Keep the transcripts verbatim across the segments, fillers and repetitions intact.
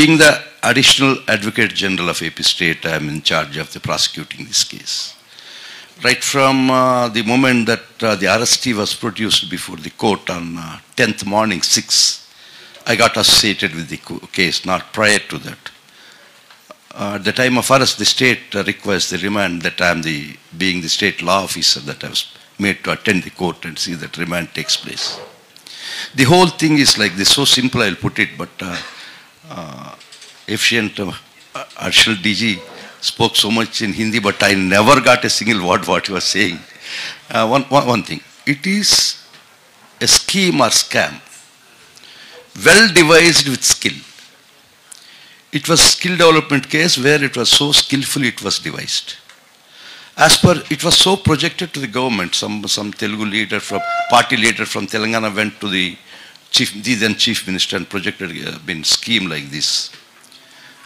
Being the Additional Advocate General of A P State, I am in charge of the prosecuting this case. Right from uh, the moment that uh, the R S T was produced before the court on uh, tenth morning, six, I got associated with the case, not prior to that. Uh, at the time of arrest, the state uh, requires the remand that I am the, being the state law officer that I was made to attend the court and see that remand takes place. The whole thing is like this, so simple I'll put it, but uh, uh, efficient uh, Arshad D G spoke so much in Hindi, but I never got a single word what he was saying. Uh, one, one, one thing, it is a scheme or scam, well devised with skill. It was skill development case where it was so skillfully it was devised. As per, it was so projected to the government, some, some Telugu leader, from party leader from Telangana went to the, chief, the then chief minister and projected a uh, scheme like this.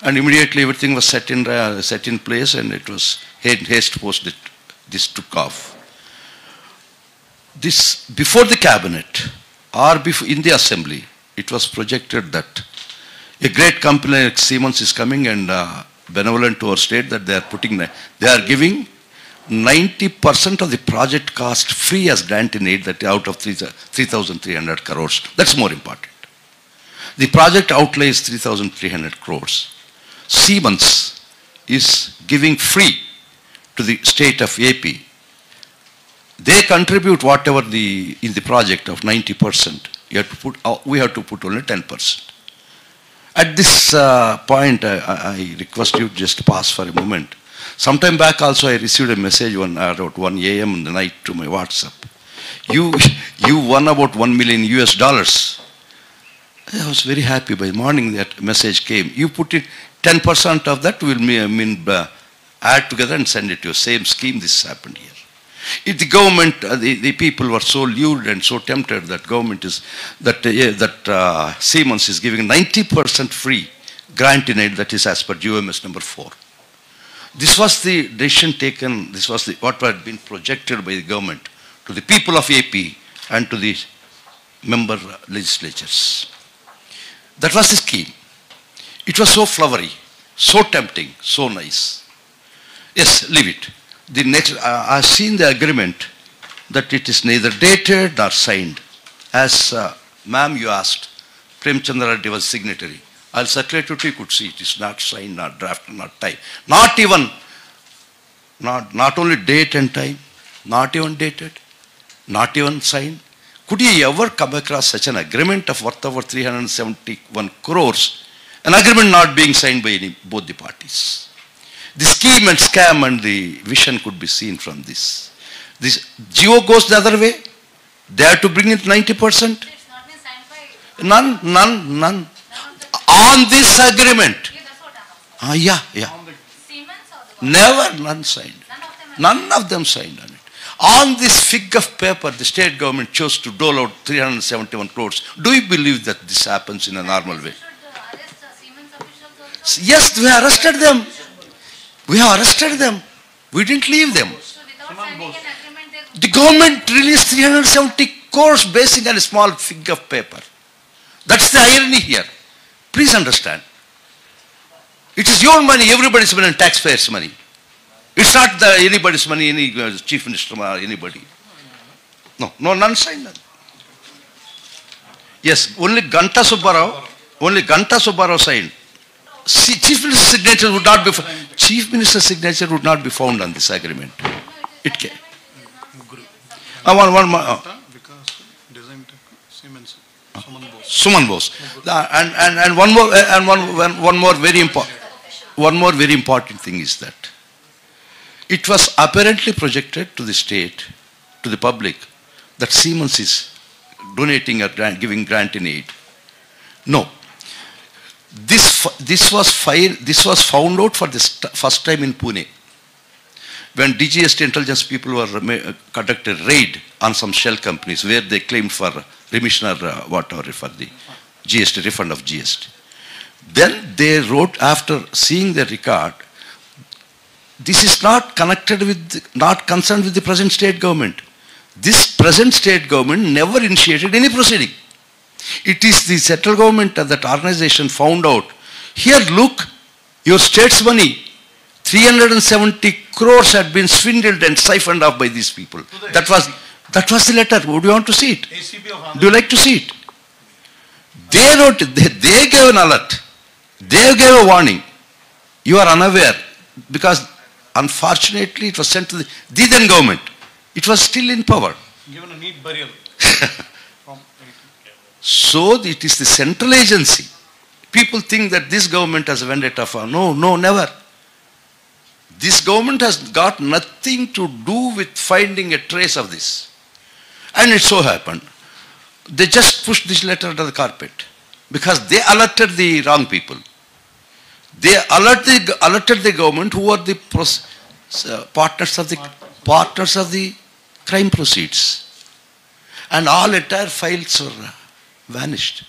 And immediately everything was set in, uh, set in place and it was haste post that this took off. This, before the cabinet or before, in the assembly, it was projected that a great company like Siemens is coming and uh, benevolent to our state that they are putting, they are giving ninety percent of the project cost free as grant in aid that out of three thousand three hundred crores. That's more important. The project outlay is three thousand three hundred crores. Siemens is giving free to the state of A P. They contribute whatever the in the project of ninety percent. You have to put, we have to put only ten percent. At this uh, point, I, I request you just pause for a moment. Sometime back also, I received a message one, about one A M in the night to my WhatsApp. You, you won about one million U S dollars. I was very happy. By morning that message came. You put it, ten percent of that will mean, uh, add together and send it to you. Same scheme, this happened here. If the government, uh, the, the people were so lured and so tempted that government is, that, uh, that uh, Siemens is giving ninety percent free grant in aid, that is as per G O M S number four. This was the decision taken, this was the, what had been projected by the government to the people of A P and to the member legislatures. That was the scheme. It was so flowery, so tempting, so nice. Yes, leave it. The next, uh, I've seen the agreement that it is neither dated nor signed. As uh, ma'am, you asked, Prem Chandra Deva was signatory. I'll circulate it, you could see it is not signed, not drafted, not typed. Not even, not, not only date and time, not even dated, not even signed. Could you ever come across such an agreement of worth over three hundred seventy-one crores, an agreement not being signed by any, both the parties? The scheme and scam and the vision could be seen from this. This G O goes the other way. They have to bring it ninety percent. None, none, none. On this agreement. Ah, yeah, yeah. Never, none signed. None of them signed on it. On this fig of paper, the state government chose to dole out three hundred seventy-one crores. Do you believe that this happens in a normal way? Yes, we arrested them. We have arrested them. We didn't leave them. The government released three hundred seventy crores basing on a small fig of paper. That's the irony here. Please understand. It is your money, everybody's money, and taxpayers' money. It's not the anybody's money, any uh, chief minister or anybody. No, no, none signed that. Yes, only Ganta Subbarao, only Ganta Subbarao signed. See, Chief Minister's signature would not be Chief Minister's signature would not be found on this agreement. It can. Uh, one, one, uh, Suman Bose. Uh, and, and and one more uh, and one, one, one more very important one more very important thing is that it was apparently projected to the state, to the public, that Siemens is donating or grant, giving grant in aid. No. This, this, was fire, this was found out for the first time in Pune, when D G S T intelligence people were conducted raid on some shell companies where they claimed for remission or uh, whatever for the G S T, refund of G S T. Then they wrote, after seeing the record, this is not connected with, not concerned with the present state government. This present state government never initiated any proceeding. It is the central government and that organization found out Here, look, your state's money, three hundred seventy crores had been swindled and siphoned off by these people. So the that, was, that was the letter. Would you want to see it? Do you like to see it? They wrote, they, they gave an alert. They gave a warning. You are unaware. Because unfortunately, it was sent to the, the then government. It was still in power. Given a neat burial. So it is the central agency. People think that this government has a vendetta for. No, no, never. This government has got nothing to do with finding a trace of this. And it so happened. They just pushed this letter under the carpet. Because they alerted the wrong people. They alert the, alerted the government who are the pros, uh, partners of the partners of the crime proceeds. And all entire files were vanished.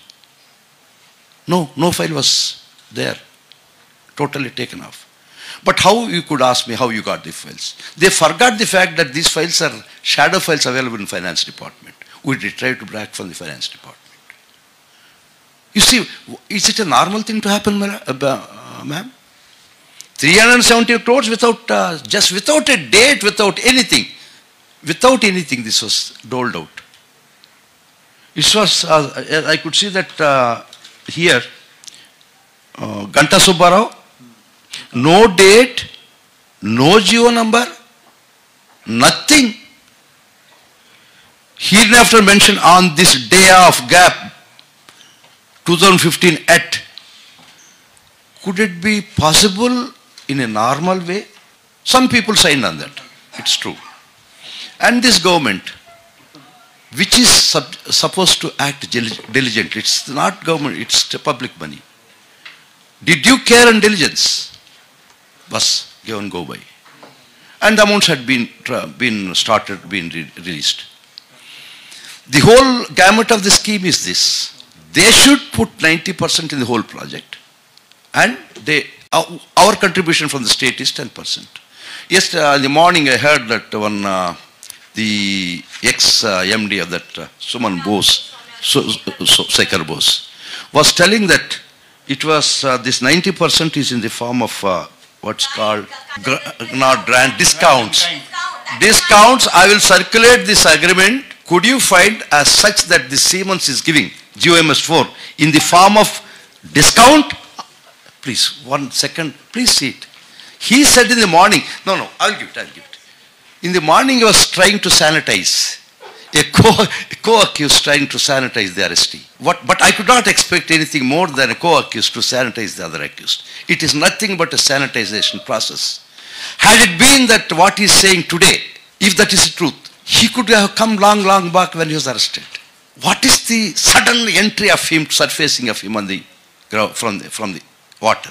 No, no file was there. Totally taken off. But how, you could ask me, how you got the files? They forgot the fact that these files are shadow files available in finance department. We retrieved to back from the finance department. You see, is it a normal thing to happen, ma'am? three hundred seventy crores without, uh, just without a date, without anything. Without anything, this was doled out. It was, uh, I could see that uh, here, uh, Ganta Subbarao, no date, no G O number, nothing. Hereinafter mentioned on this day of gap, twenty fifteen at. Could it be possible in a normal way? Some people signed on that. It's true. And this government, which is sub supposed to act diligently, it's not government, it's public money. Did you care and diligence? Was given go by. And the amounts had been, been started, been re released. The whole gamut of the scheme is this. They should put ninety percent in the whole project. And they, our, our contribution from the state is ten percent. Yes, uh, in the morning I heard that one, uh, the ex-M D uh, of that, uh, Suman Bose, so, so, Sekhar Bose, was telling that it was, uh, this ninety percent is in the form of, uh, what's called, gra not grant, discounts. Discounts, I will circulate this agreement. Could you find as such that the Siemens is giving, G O M S four, in the form of discount? Please, one second, please see it. He said in the morning, no, no, I'll give it, I'll give it. In the morning, he was trying to sanitize. A co-accused trying to sanitize the R S T. What, but I could not expect anything more than a co-accused to sanitize the other accused. It is nothing but a sanitization process. Had it been that what he is saying today, if that is the truth, he could have come long, long back when he was arrested. What is the sudden entry of him, surfacing of him on the, from the, from the water?